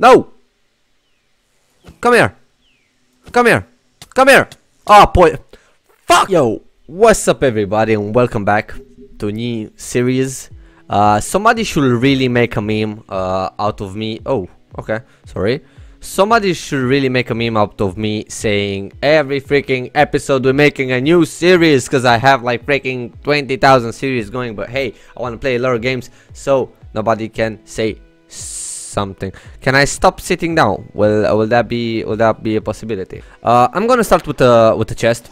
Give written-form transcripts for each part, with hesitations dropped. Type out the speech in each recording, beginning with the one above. No! Come here! Come here! Come here! Ah, oh, boy! Fuck! Yo! What's up, everybody, and welcome back to a new series. Somebody should really make a meme out of me. Oh, okay. Sorry. Somebody should really make a meme out of me saying every freaking episode we're making a new series, because I have like freaking 20,000 series going, but hey, I want to play a lot of games, so nobody can say something. Can I stop sitting down? Well, will that be a possibility? I'm gonna start with the chest.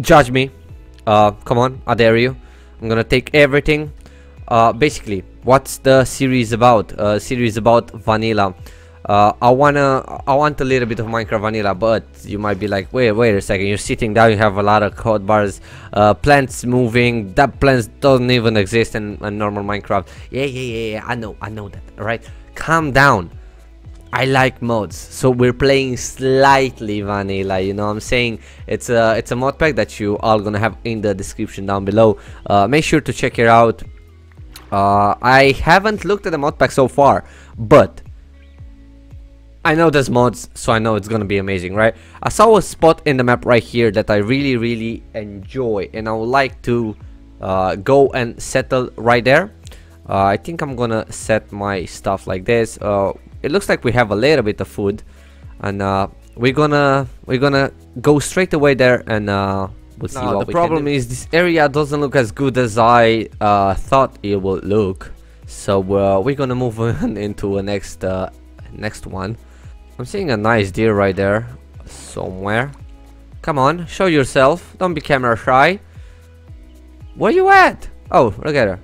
Judge me. Come on, I dare you. I'm gonna take everything. Basically, what's the series about? Series about vanilla. I want a little bit of Minecraft vanilla, but you might be like, wait a second, you're sitting down, you have a lot of code bars, plants moving, that plants doesn't even exist in normal Minecraft. Yeah, I know that, right? Calm down. I like mods, so we're playing Slightly Vanilla, you know what I'm saying? It's a mod pack that you all gonna have in the description down below. Make sure to check it out. I haven't looked at the mod pack so far, but I know there's mods, so I know it's gonna be amazing, right? I saw a spot in the map right here that I really enjoy, and I would like to go and settle right there. I think I'm gonna set my stuff like this. It looks like we have a little bit of food, and we're gonna go straight away there, and we'll see what we can do. The problem is this area doesn't look as good as I thought it would look, so we're gonna move on into a next one. I'm seeing a nice deer right there somewhere. Come on, show yourself. Don't be camera shy. Where you at? Oh, look at her.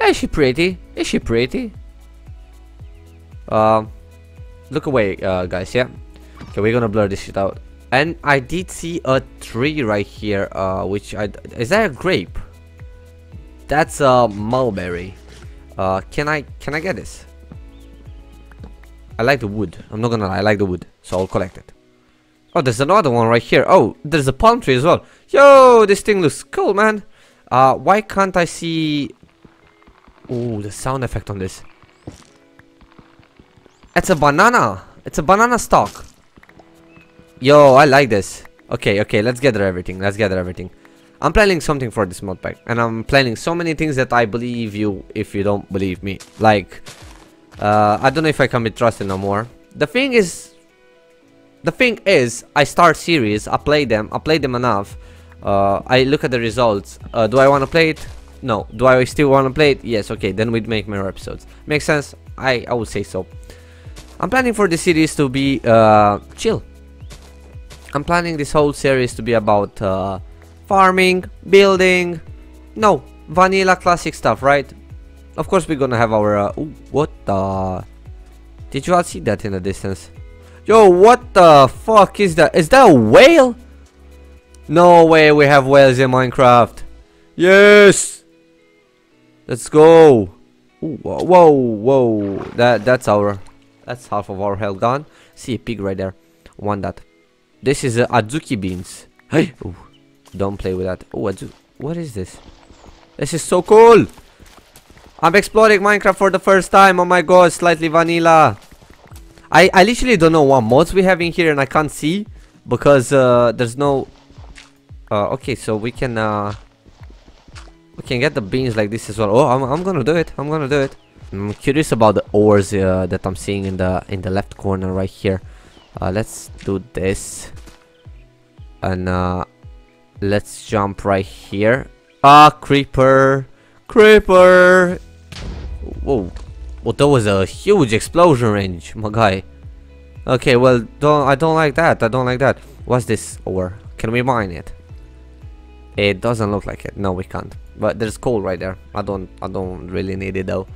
Is she pretty? Is she pretty? Look away, guys. Yeah, okay, we're gonna blur this shit out. And I did see a tree right here, which is that a grape? That's a mulberry. Can I get this? I like the wood, I'm not gonna lie, I like the wood, so I'll collect it. Oh, there's another one right here. Oh, there's a palm tree as well. Yo, this thing looks cool, man. Why can't I see? Oh, the sound effect on this. It's a banana. It's a banana stalk. Yo, I like this. Okay, let's gather everything. I'm planning something for this mod pack, and I'm planning so many things that I believe you if you don't believe me. Like, I don't know if I can be trusted no more. The thing is, I start series, I play them enough. I look at the results. Do I want to play it? No. Do I still want to play it? Yes. Okay, then we'd make more episodes. Makes sense? I would say so. I'm planning for the series to be chill. I'm planning this whole series to be about farming, building, no, vanilla classic stuff, right? Of course we're gonna have our ooh, what the? Did you all see that in the distance? Yo, what the fuck is that? Is that a whale? No way we have whales in Minecraft. Yes! Let's go! Ooh, whoa. That's half of our health gone. See a pig right there. One that. This is adzuki beans. Hey, ooh, don't play with that. Oh, what is this? This is so cool. I'm exploring Minecraft for the first time. Oh my god, Slightly Vanilla. I literally don't know what mods we have in here, and I can't see because there's no. Okay, so we can get the beans like this as well. Oh, I'm gonna do it. I'm curious about the ores that I'm seeing in the left corner right here. Let's do this, and let's jump right here. Ah, creeper! Whoa! Well, that was a huge explosion range, my guy. Okay, well, I don't like that. What's this ore? Can we mine it? It doesn't look like it. No, we can't. But there's coal right there. I don't really need it though.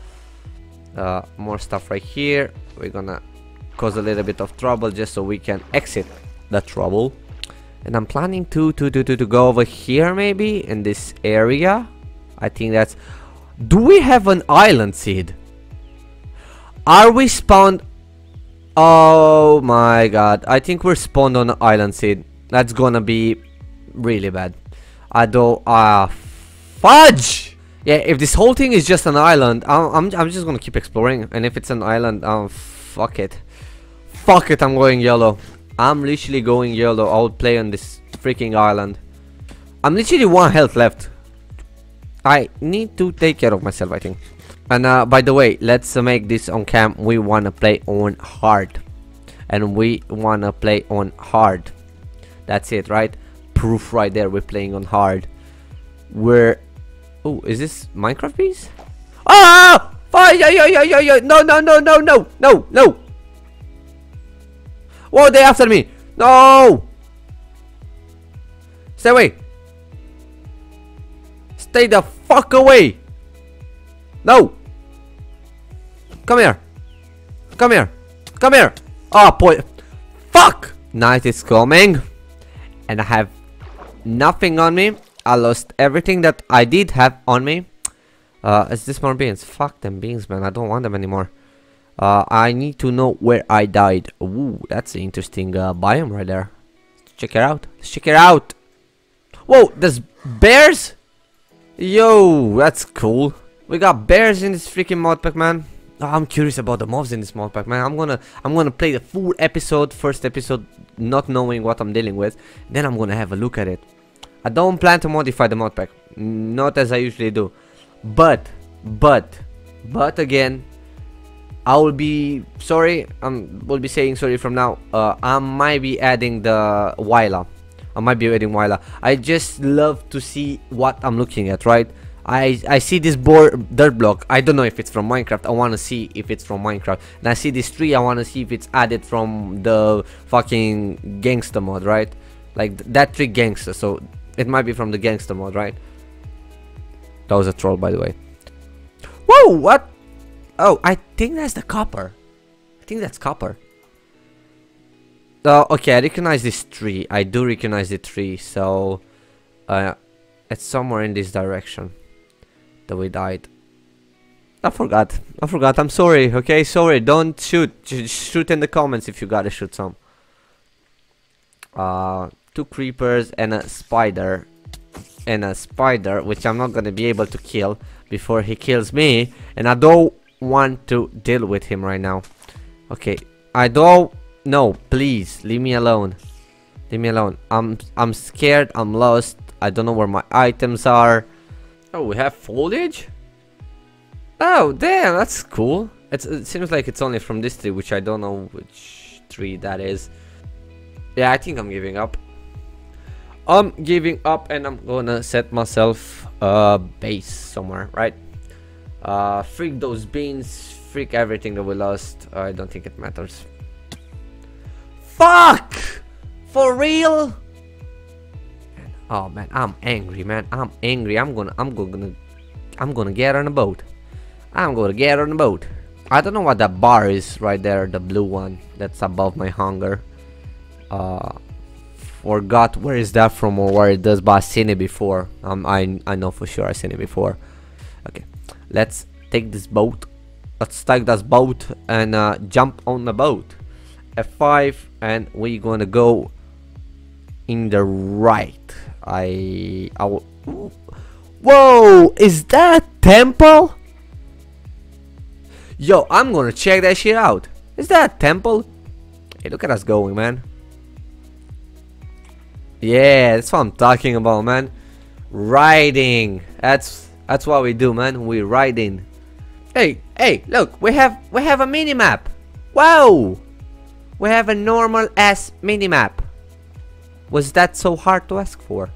More stuff right here. We're gonna cause a little bit of trouble just so we can exit the trouble. And I'm planning to go over here, maybe in this area. I think that's. Do we have an island seed? Are we spawned? Oh my god, I think we're spawned on an island seed. That's gonna be really bad. I don't fudge. Yeah, if this whole thing is just an island, I'm just gonna keep exploring. And if it's an island, fuck it. Fuck it, I'm going YOLO. I'm literally going YOLO. I would play on this freaking island. I'm literally 1 health left. I need to take care of myself, I think. And by the way, let's make this on cam. We wanna play on hard. And we wanna play on hard. That's it, right? Proof right there, we're playing on hard. We're... Oh, is this Minecraft piece? Ah! Oh, yo! No! Whoa, they're after me! No! Stay away! Stay the fuck away! No! Come here! Come here! Come here! Oh boy! Fuck! Night is coming, and I have nothing on me. I lost everything that I did have on me. Is this more beans? Fuck them beans, man. I don't want them anymore. I need to know where I died. Ooh, that's an interesting biome right there. Let's check it out. Let's check it out. Whoa, there's bears? Yo, that's cool. We got bears in this freaking mod pack, man. Oh, I'm curious about the mobs in this mod pack, man. I'm gonna play the full episode, first episode, not knowing what I'm dealing with. Then I'm gonna have a look at it. I don't plan to modify the mod pack, not as I usually do, but again, I will be sorry. I will be saying sorry from now. I might be adding the Waila. I just love to see what I'm looking at, right? I see this dirt block. I don't know if it's from Minecraft. I want to see if it's from Minecraft. And I see this tree. I want to see if it's added from the fucking gangster mod, right? Like that tree gangster. So it might be from the gangster mod, right? That was a troll, by the way. Whoa, what? Oh, I think that's the copper. I think that's copper. Okay, I recognize this tree. I do recognize the tree. So, it's somewhere in this direction that we died. I forgot. I'm sorry. Okay, sorry. Don't shoot. Just shoot in the comments if you gotta shoot some. 2 creepers and a spider. Which I'm not gonna be able to kill before he kills me, and I don't want to deal with him right now. Okay, I don't... No, please leave me alone. I'm scared. I'm lost. I don't know where my items are. Oh, we have foliage. Oh damn, that's cool. It seems like it's only from this tree, which I don't know which tree that is. Yeah, I think I'm giving up. I'm giving up, and I'm gonna set myself a base somewhere, right? Freak those beans, freak everything that we lost. I don't think it matters. Fuck! For real? Oh man, I'm angry, man. I'm angry. I'm gonna get on a boat. I don't know what that bar is right there, the blue one that's above my hunger. Forgot where is that from or where it does, but I've seen it before. I know for sure I've seen it before. Okay, let's take this boat. Let's take this boat and jump on the boat. F5, and we're gonna go in the right. Whoa, is that temple? Yo, I'm gonna check that shit out. Is that temple? Hey, look at us going, man. Yeah, that's what I'm talking about, man. Riding. That's what we do, man. We riding. Hey, look, we have a mini map. Wow, we have a normal ass mini map. Was that so hard to ask for?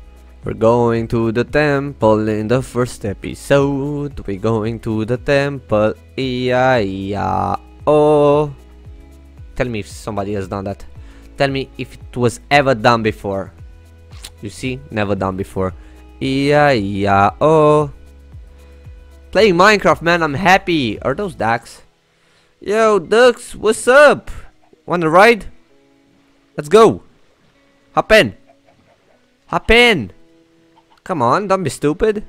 We're going to the temple in the first episode. We're going to the temple. Oh, tell me if somebody has done that. Tell me if it was ever done before. You see, never done before. Oh. Playing Minecraft, man, I'm happy. Are those ducks? Yo, ducks, what's up? Wanna ride? Let's go. Hop in. Come on, don't be stupid.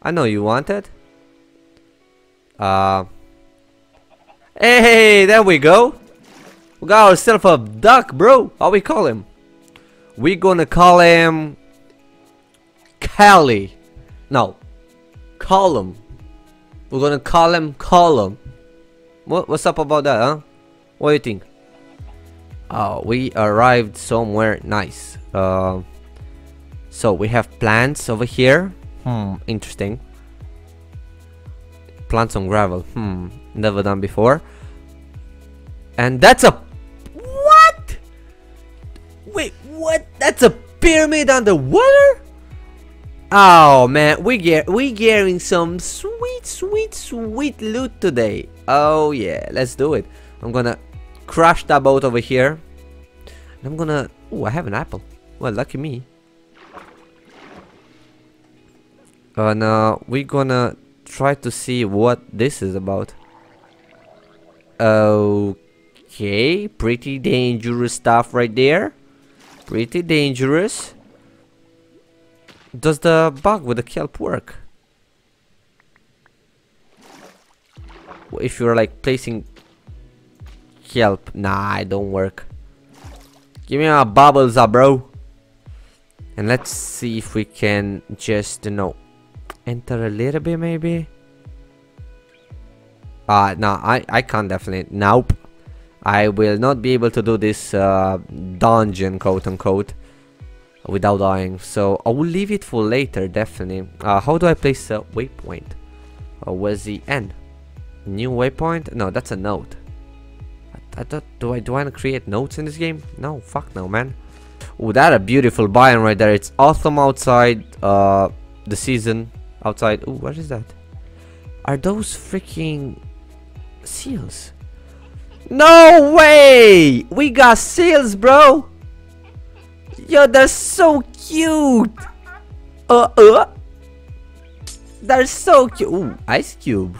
I know you want it. Hey, there we go. We got ourselves a duck, bro. How we call him? We're gonna call him... Callie. No. Callum. We're gonna call him Callum. What's up about that, huh? What do you think? Oh, we arrived somewhere nice. So we have plants over here. Interesting. Plants on gravel. Never done before. And that's a... What? Wait, what? That's a pyramid underwater? Oh man, we getting some sweet loot today. Oh yeah, let's do it. I'm gonna crash that boat over here. And I'm gonna... Ooh, I have an apple. Well, lucky me. And we're gonna try to see what this is about. Okay, pretty dangerous stuff right there. Pretty dangerous. Does the bug with the kelp work? If you're like placing kelp, nah, it don't work. Give me my bubbles up, bro. And let's see if we can just, you know, enter a little bit maybe. No, I can't definitely. Nope. I will not be able to do this dungeon, quote unquote, without dying. So I will leave it for later, definitely. How do I place a waypoint? Where's the end? New waypoint? No, that's a note. I thought, do I create notes in this game? No, fuck no, man. Oh, that's a beautiful biome right there. It's autumn outside. The season outside. Oh, what is that? Are those freaking seals? No way! We got seals, bro. Yo, they're so cute. They're so cute. Ooh, ice cube.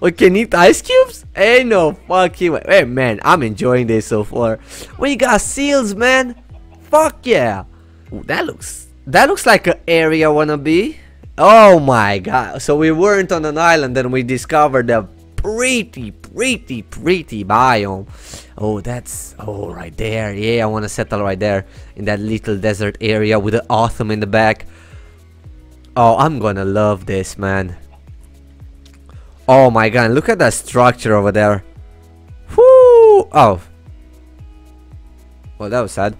We can eat ice cubes? Hey, no fucking way. Hey, man, I'm enjoying this so far. We got seals, man. Fuck yeah. Ooh, that looks like an area I wanna be. Oh my god. So we weren't on an island and we discovered a pretty biome. Oh, that's... Oh, right there. Yeah, I want to settle right there in that little desert area with the autumn in the back. Oh, I'm gonna love this, man. Oh my god, look at that structure over there. Whoo! Oh. Well, that was sad.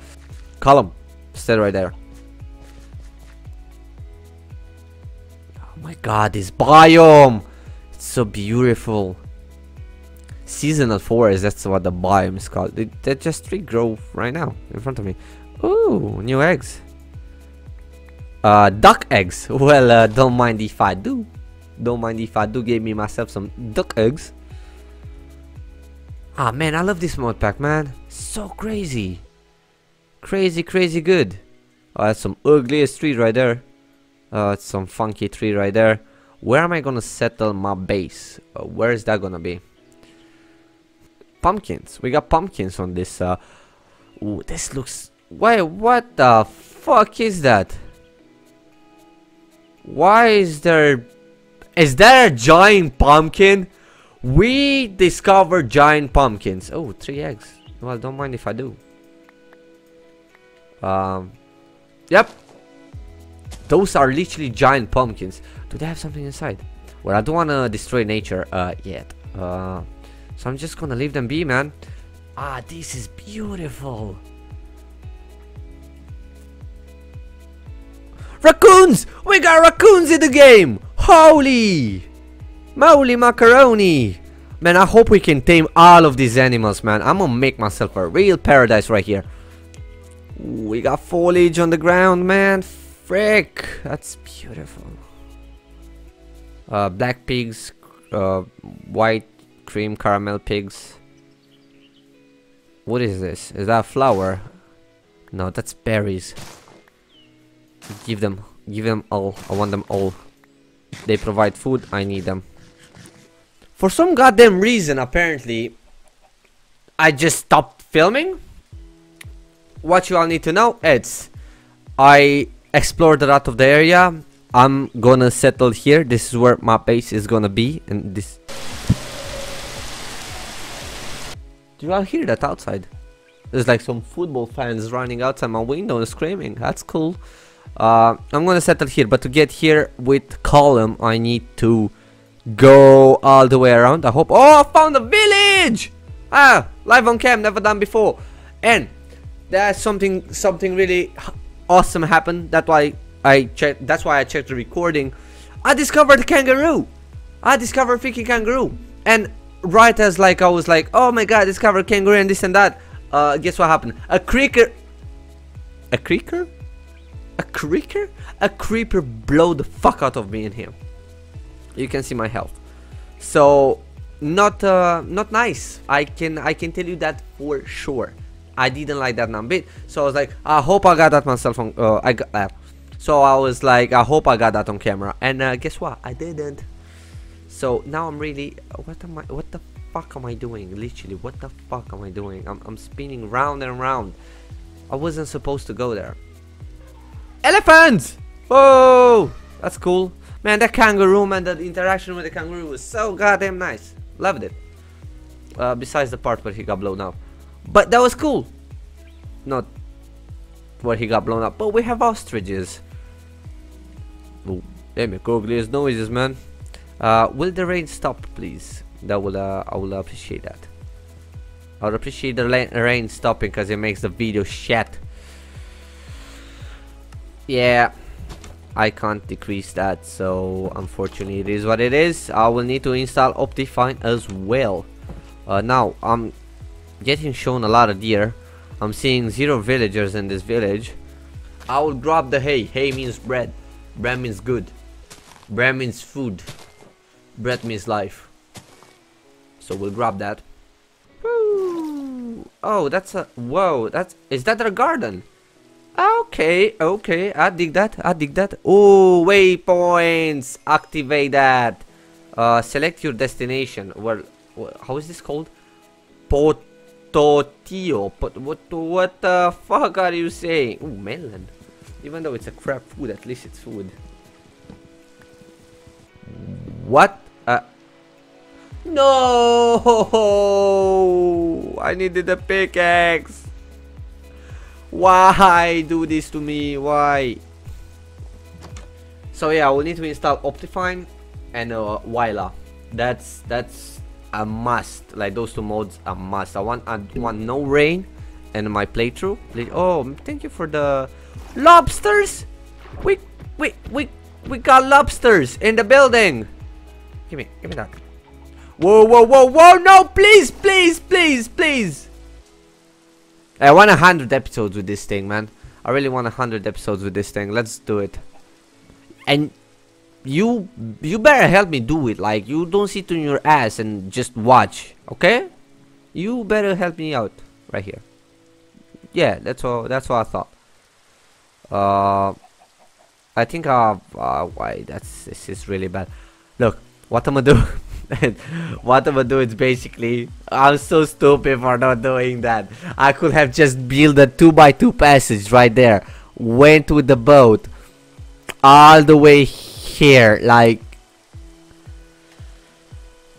Colin, stay right there. Oh my god, this biome! It's so beautiful. Seasonal forest, that's what the biome is called. They just regrow right now in front of me. Ooh, new eggs. Duck eggs. Well, don't mind if I do. Don't mind if I do. Give me myself some duck eggs. Ah, man, I love this mod pack, man. So crazy. Crazy good. Oh, that's some ugliest tree right there. Some funky tree right there. Where am I gonna settle my base? Where is that gonna be? Pumpkins. We got pumpkins on this. Ooh, this looks... Wait, what the fuck is that? Why is there... Is there a giant pumpkin? We discovered giant pumpkins. Oh, 3 eggs. Well, don't mind if I do. Yep. Those are literally giant pumpkins. Do they have something inside? Well, I don't want to destroy nature yet. So I'm just going to leave them be, man. Ah, this is beautiful. Raccoons! We got raccoons in the game! Holy! Moly macaroni! Man, I hope we can tame all of these animals, man. I'm going to make myself a real paradise right here. Ooh, we got foliage on the ground, man. Frick, that's beautiful. Black pigs, white cream caramel pigs. What is this? Is that a flower? No, that's berries. Give them all. I want them all. They provide food. I need them. For some goddamn reason, apparently, I just stopped filming. What you all need to know, it's I explore the lot of the area. I'm gonna settle here. This is where my base is gonna be. And this... Do you all hear that outside? There's like some football fans running outside my window and screaming. That's cool. I'm gonna settle here, but to get here with Colin, I need to go all the way around, I hope. Oh, I found a village! Ah, live on cam, never done before. And there's something really awesome happened. That's why I checked. That's why I checked the recording. I discovered a kangaroo. I discovered freaking kangaroo. And right as like I was like, oh my god, I discovered kangaroo and this and that. Guess what happened? A creeper blew the fuck out of me in here. You can see my health. So not nice. I can tell you that for sure. I didn't like that one bit. So I was like, I hope I got that myself on. So I was like, I hope I got that on camera. And guess what? I didn't. So now I'm really. What the fuck am I doing? Literally, what the fuck am I doing? I'm spinning round and round. I wasn't supposed to go there. Elephants! Whoa! That's cool. Man, that kangaroo, man, that interaction with the kangaroo was so goddamn nice. Loved it. Besides the part where he got blown up. But that was cool. Not where he got blown up. But we have ostriches. Ooh, they make ugliest noises, man. Will the rain stop, please? That will I will appreciate that. I would appreciate the rain stopping because it makes the video shit. Yeah, I can't decrease that, so unfortunately it is what it is. I will need to install Optifine as well. Now I'm getting shown a lot of deer. I'm seeing 0 villagers in this village. I will drop the hay. Hay means bread. Bread means good. Bread means food. Bread means life. So we'll grab that. Woo. Oh, that's a whoa. Is that a garden? Okay, okay, I dig that, I dig that. Oh, waypoints, activate that. Select your destination. Well, how is this called? Pototio. What the fuck are you saying? Ooh, melon. Even though it's a crap food, at least it's food. What? No! I needed a pickaxe. Why do this to me? Why? So yeah, we need to install Optifine and Waila. That's a must. Like those two modes, a must. I want no rain, and my playthrough. Oh, thank you for the lobsters. We got lobsters in the building. Give me that. Whoa, whoa, whoa, whoa! No, please, please, please, please. I want 100 episodes with this thing, man. I really want 100 episodes with this thing. Let's do it. And you better help me do it. Like, you don't sit on your ass and just watch, okay? You better help me out right here. Yeah, that's what I thought. I think why this is really bad. Look, what I'm gonna do. What I'm gonna do is basically I'm so stupid for not doing that. I could have just built a 2x2 passage right there, went with the boat all the way here, like,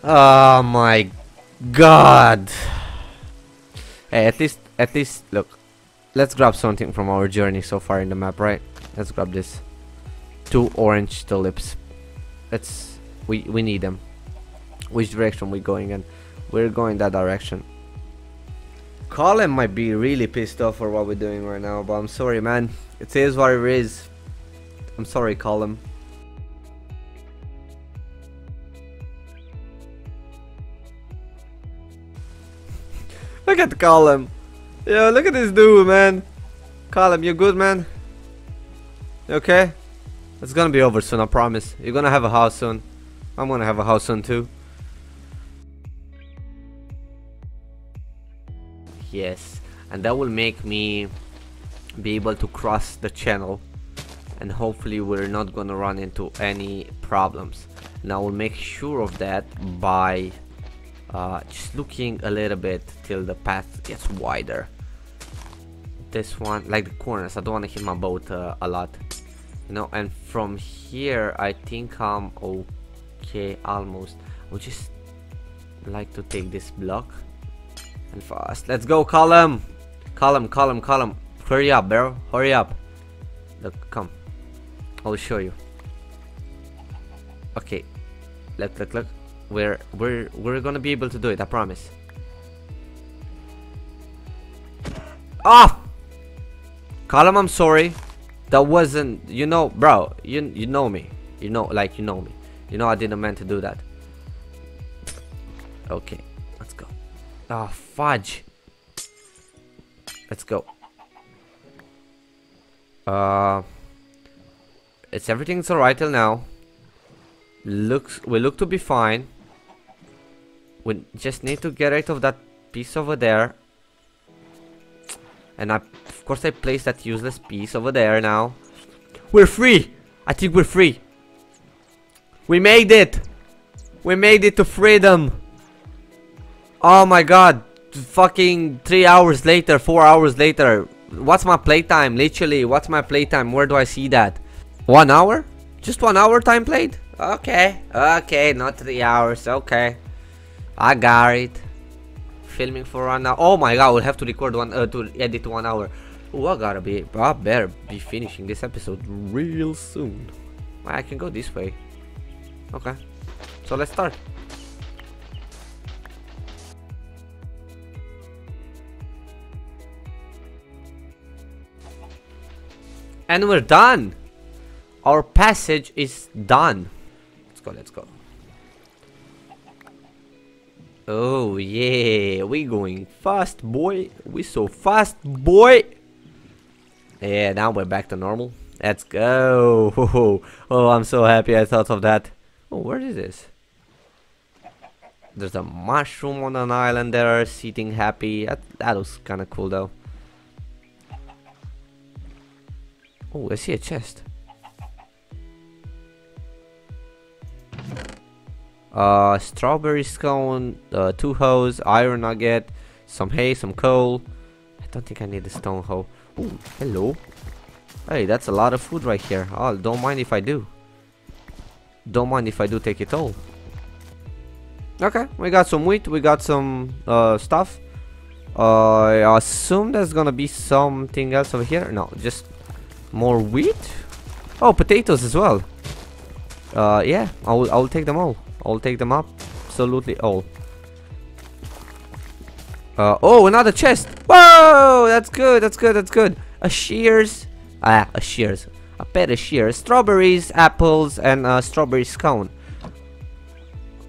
oh my god. Hey, at least look, let's grab something from our journey so far in the map, right? Let's grab this 2 orange tulips. We need them. Which direction we're going in? We're going that direction. Colin might be really pissed off for what we're doing right now, but I'm sorry, man. It is what it is. I'm sorry, Colin. Look at Colin. Yeah, look at this dude, man. Colin, you good, man? You okay? It's gonna be over soon, I promise. You're gonna have a house soon. I'm gonna have a house soon too. Yes, and that will make me be able to cross the channel, and hopefully we're not gonna run into any problems. And I will make sure of that by just looking a little bit till the path gets wider. This one, like the corners, I don't want to hit my boat a lot, you know. And from here I think I'm okay, almost. I would just like to take this block. And fast, let's go, Callum. Callum, Callum, Callum. Hurry up, bro. Hurry up. Look, come. I'll show you. Okay, look, we're gonna be able to do it, I promise. Ah, Callum, I'm sorry. That wasn't, you know, bro. You know me. You know, like, you know me. You know I didn't mean to do that. Okay, let's go. Ah, fudge. Let's go. It's everything's alright till now. We look to be fine. We just need to get rid of that piece over there. And of course I placed that useless piece over there now. We're free! I think we're free. We made it! We made it to freedom! Oh my god. Fucking 3 hours later, 4 hours later. What's my playtime? Literally, what's my playtime? Where do I see that? 1 hour? Just 1 hour time played? Okay. Okay, not 3 hours. Okay. I got it. Filming for 1 hour. Oh my god, we'll have to record to edit 1 hour. Ooh, I better be finishing this episode real soon. I can go this way. Okay. So let's start. And we're done! Our passage is done. Let's go, let's go. Oh yeah, we going fast, boy. We so fast, boy. Yeah, now we're back to normal. Let's go. Oh, I'm so happy I thought of that. Oh, where is this? There's a mushroom on an island there, sitting happy. That was kind of cool though. Oh, I see a chest. Strawberry scone, 2 hoes, iron nugget, some hay, some coal. I don't think I need a stone hoe. Ooh, hello. Hey, that's a lot of food right here. Oh, don't mind if I do. Don't mind if I do take it all. Okay, we got some wheat, we got some stuff. I assume there's gonna be something else over here. No, just more wheat. Oh, potatoes as well. Yeah, I'll take them all. I'll take them up, absolutely all. Oh, another chest. Whoa, that's good, that's good, that's good. A shears, a pair of shears, strawberries, apples, and strawberry scone.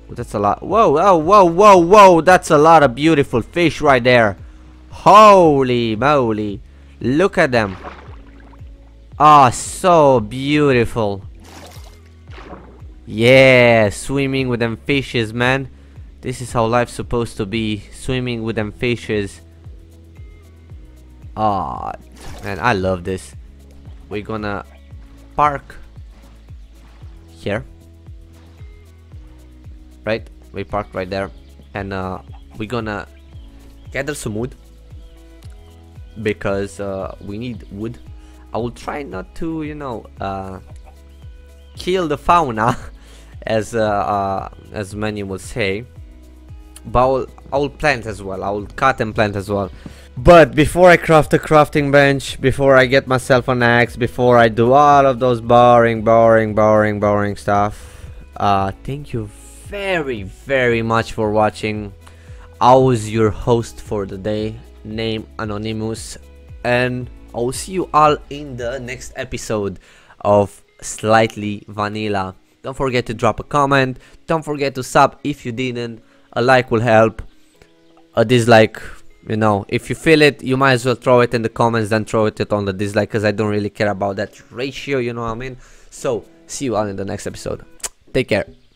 That's a lot. Whoa, oh, whoa, whoa, whoa, that's a lot of beautiful fish right there. Holy moly, look at them. Ah, so beautiful. Yeah, swimming with them fishes, man. This is how life's supposed to be. Swimming with them fishes. Ah, man, I love this. We're gonna park here. Right? We parked right there. And we're gonna gather some wood. Because we need wood. I will try not to, you know, kill the fauna. As many will say, but I'll plant as well. I'll cut and plant as well. But before I craft a crafting bench, before I get myself an axe, before I do all of those boring stuff, thank you very much for watching. I was your host for the day, name Anonymous, and I'll see you all in the next episode of Slightly Vanilla. Don't forget to drop a comment. Don't forget to sub if you didn't. A like will help. A dislike, you know, if you feel it, you might as well throw it in the comments than throw it on the dislike, because I don't really care about that ratio, you know what I mean? So, see you all in the next episode. Take care.